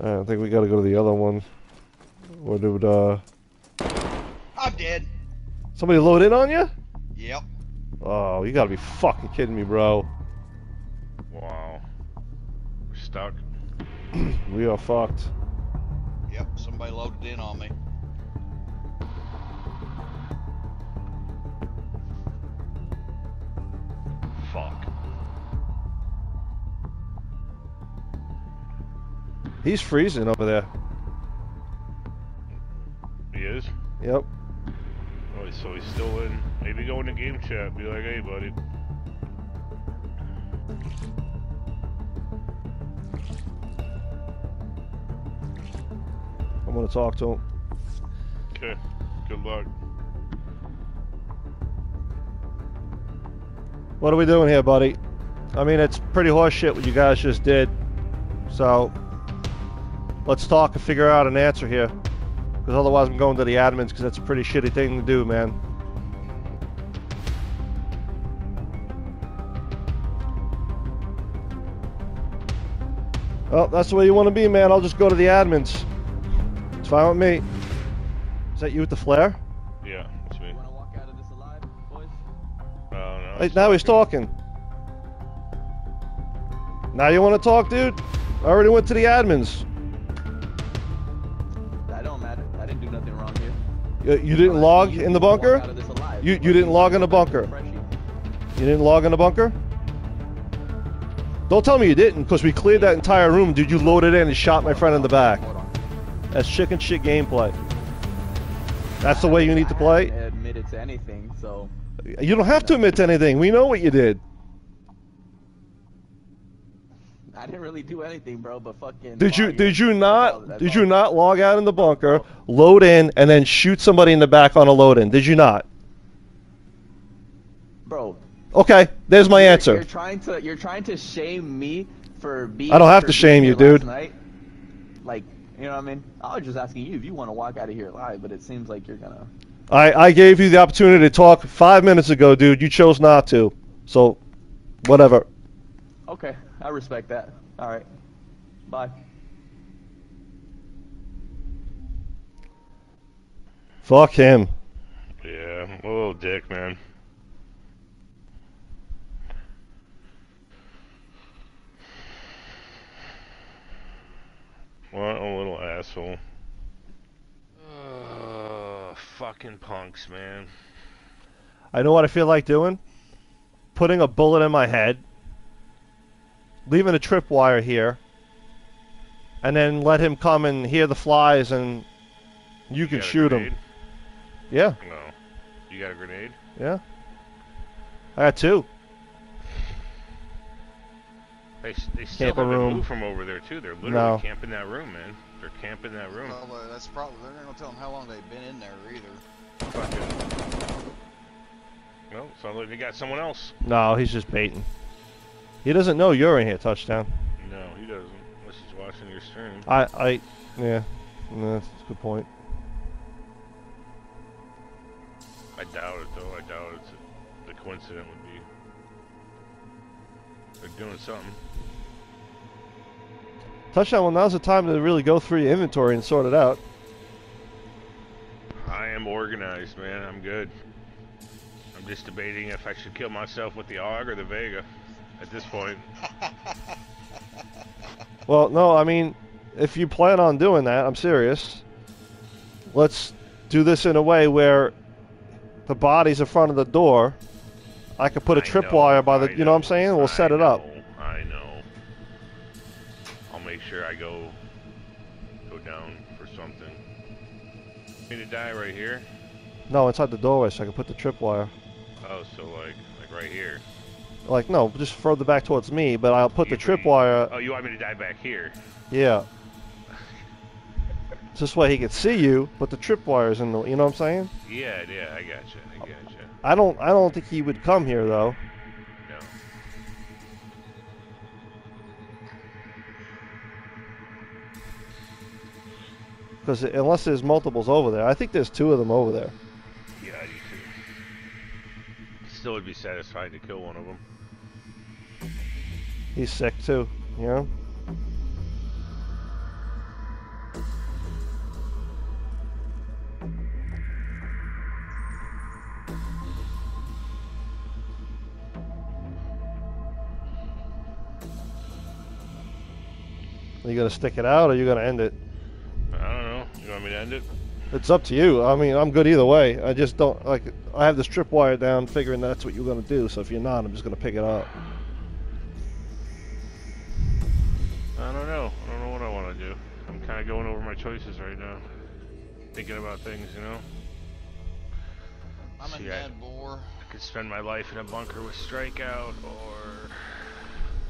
I think we gotta go to the other one. Or dude, I'm dead. Somebody load in on you? Yep. Oh, you gotta be fucking kidding me, bro. Wow. We're stuck. We are fucked. Yep, somebody loaded in on me. Fuck. He's freezing over there. He is? Yep. Oh, so he's still in. Maybe go into game chat and be like, hey, buddy. I'm gonna talk to him. Okay. Good luck. What are we doing here, buddy? I mean, it's pretty horseshit what you guys just did. So, let's talk and figure out an answer here. Because otherwise I'm going to the admins, because that's a pretty shitty thing to do, man. Well, that's the way you want to be, man. I'll just go to the admins. It's fine with me. Is that you with the flare? Yeah, that's me. You wanna walk out of this alive, boys? No, hey, now he's talking. Now you want to talk, dude? I already went to the admins. You didn't log in the bunker? You didn't log in the bunker? You didn't log in the bunker? Don't tell me you didn't, because we cleared that entire room, dude. You loaded in and shot my friend in the back. That's chicken shit gameplay. That's the way you need to play? I haven't admitted to anything, so... You don't have to admit to anything. We know what you did. I didn't really do anything, bro, but fucking... Did you not log out in the bunker, load in, and then shoot somebody in the back on a load in? Did you not? Bro. Okay, there's my answer. You're trying to shame me for being... I don't have to shame you, dude. Night. Like, you know what I mean? I was just asking you if you want to walk out of here alive, but it seems like you're gonna... I gave you the opportunity to talk 5 minutes ago, dude. You chose not to. So, whatever. Okay. I respect that. All right. Bye. Fuck him. Yeah, I'm a little dick, man. What a little asshole. Fucking punks, man. I know what I feel like doing? Putting a bullet in my head. Leaving a tripwire here, and then let him come and hear the flies, and you can shoot him. Yeah. No. You got a grenade? Yeah. I got two. They still haven't moved from over there too. They're literally camping that room, man. They're camping that room. Well, that's probably. They're not telling them how long they've been in there either. Fuck it. No, sounds like they got someone else. No, he's just baiting. He doesn't know you're in here, Touchdown. No, he doesn't. Unless he's watching your stream. Yeah, that's a good point. I doubt it, though. I doubt it's the coincidence would be. They're doing something. Touchdown, well, now's the time to really go through your inventory and sort it out. I am organized, man. I'm good. I'm just debating if I should kill myself with the AUG or the Vega. At this point. Well, no, I mean, if you plan on doing that, I'm serious. Let's do this in a way where the body's in front of the door. I could put a tripwire by the, you know what I'm saying? We'll set it up. I know. I'll make sure I go down for something. You need to die right here? No, inside the doorway, so I can put the tripwire. Oh, so like right here. Like, no, just throw the back towards me, but I'll put the tripwire... Oh, you want me to die back here? Yeah. This way he can see you, but the tripwire's in the... You know what I'm saying? Yeah, yeah, I gotcha, I gotcha. I don't think he would come here, though. No. Because unless there's multiples over there. I think there's two of them over there. Yeah, I do too. Still would be satisfying to kill one of them. He's sick too, you know? You gonna stick it out, or you gonna end it? I don't know. You want me to end it? It's up to you. I mean, I'm good either way. I just don't like. I have the strip wire down, figuring that's what you're gonna do. So if you're not, I'm just gonna pick it up. I don't know. I don't know what I want to do. I'm kind of going over my choices right now, thinking about things, you know. I'm a dead bore. I could spend my life in a bunker with Strikeout, or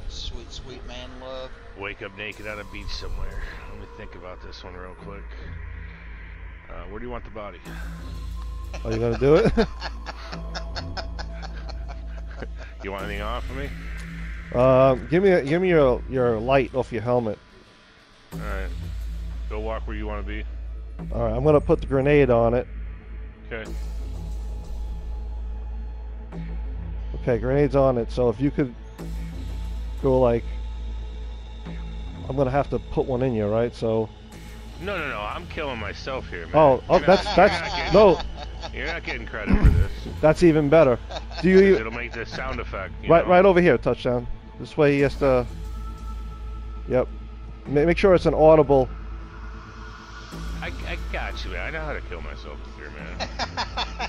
sweet, sweet man love. Wake up naked on a beach somewhere. Let me think about this one real quick. Where do you want the body? Are you gonna do it? You want anything off of me? Give me your light off your helmet. All right, go walk where you want to be. All right, I'm gonna put the grenade on it. Okay. Okay, grenade's on it. So if you could go like, I'm gonna have to put one in you, right? So. No, I'm killing myself here, man. Oh, that's no. You're not getting credit for this. That's even better. Do you? It'll make this sound effect. Right over here, touchdown. This way he has to. Yep. Make sure it's an audible. I got you, man. I know how to kill myself here, man. I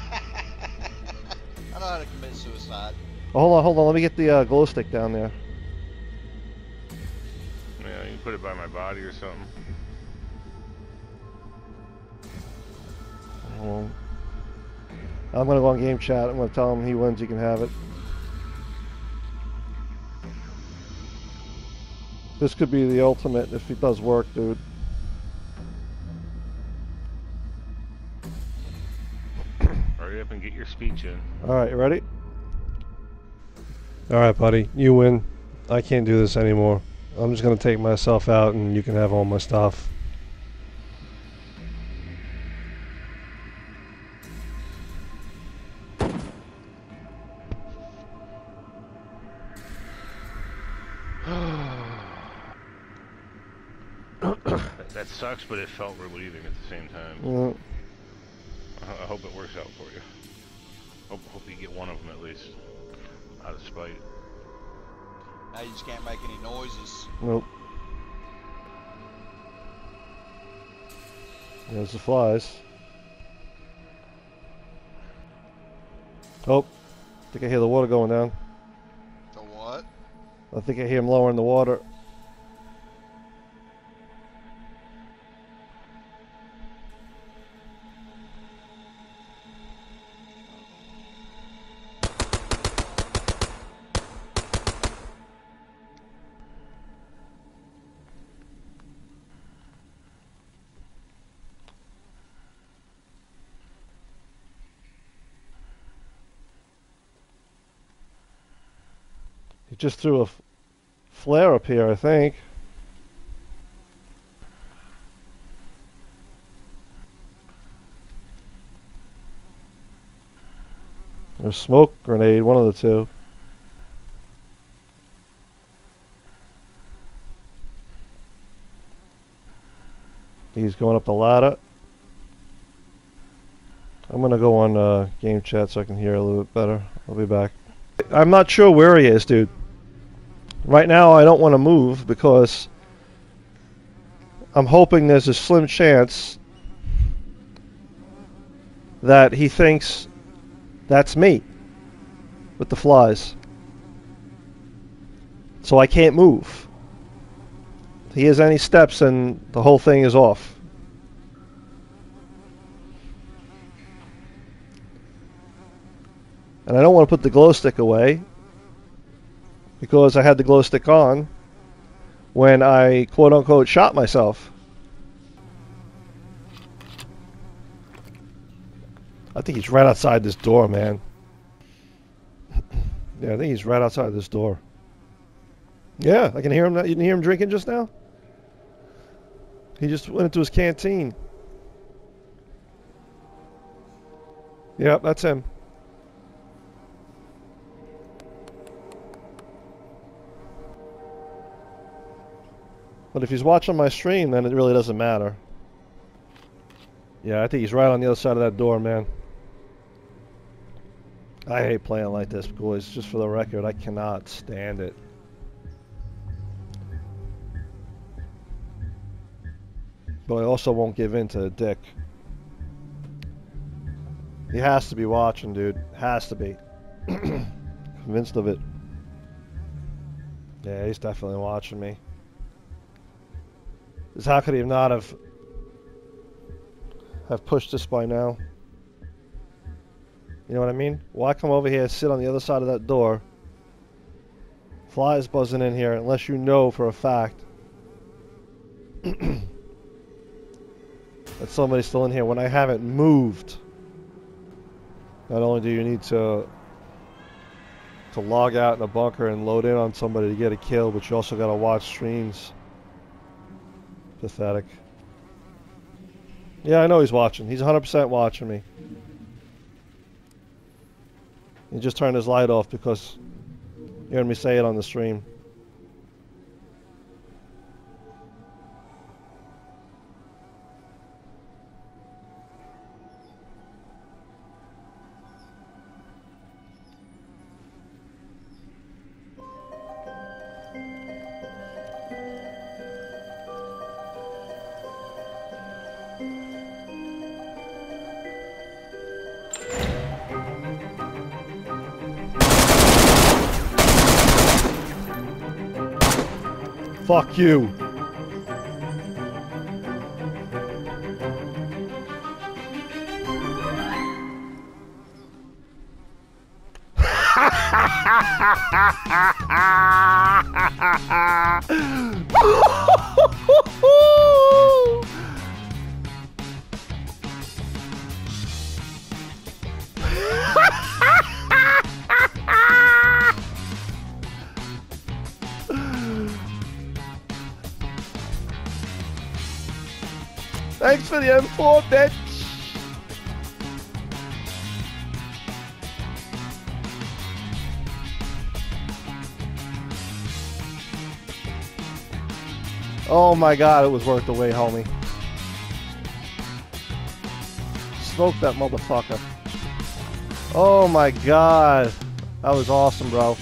know how to commit suicide. Oh, hold on. Let me get the glow stick down there. Yeah, you can put it by my body or something. I'm gonna go on game chat. I'm gonna tell him he wins. He can have it. This could be the ultimate if it does work, dude. Hurry up and get your speech in. All right, you ready? All right, buddy, you win. I can't do this anymore. I'm just gonna take myself out, and you can have all my stuff. That sucks, but it felt relieving at the same time. Yeah. I hope it works out for you. Hope you get one of them at least, out of spite. Now you just can't make any noises. Nope. There's the flies. Oh, I think I hear the water going down. The what? I think I hear him lowering the water. He just threw a flare up here, I think. Or smoke grenade, one of the two. He's going up the ladder. I'm gonna go on game chat so I can hear a little bit better. I'll be back. I'm not sure where he is, dude. Right now, I don't want to move because I'm hoping there's a slim chance that he thinks that's me with the flies. So I can't move. If he has any steps and the whole thing is off. And I don't want to put the glow stick away, because I had the glow stick on when I quote-unquote shot myself. I think he's right outside this door, man. Yeah, I think he's right outside this door. Yeah, I can hear him now. You didn't hear him drinking just now? He just went into his canteen. Yep, that's him. But if he's watching my stream, then it really doesn't matter. Yeah, I think he's right on the other side of that door, man. I hate playing like this, boys. Just for the record, I cannot stand it. But I also won't give in to the dick. He has to be watching, dude. Has to be. Convinced of it. Yeah, he's definitely watching me. Because how could he not have pushed this by now? You know what I mean? Why come over here, sit on the other side of that door? Flies buzzing in here unless you know for a fact that somebody's still in here when I haven't moved. Not only do you need to log out in a bunker and load in on somebody to get a kill, but you also gotta watch streams. Pathetic. Yeah, I know he's watching. He's 100% watching me. He just turned his light off because you heard me say it on the stream. Fuck you. Thanks for the M4, bitch! Oh my god, it was worth the wait, homie. Smoke that motherfucker. Oh my god. That was awesome, bro.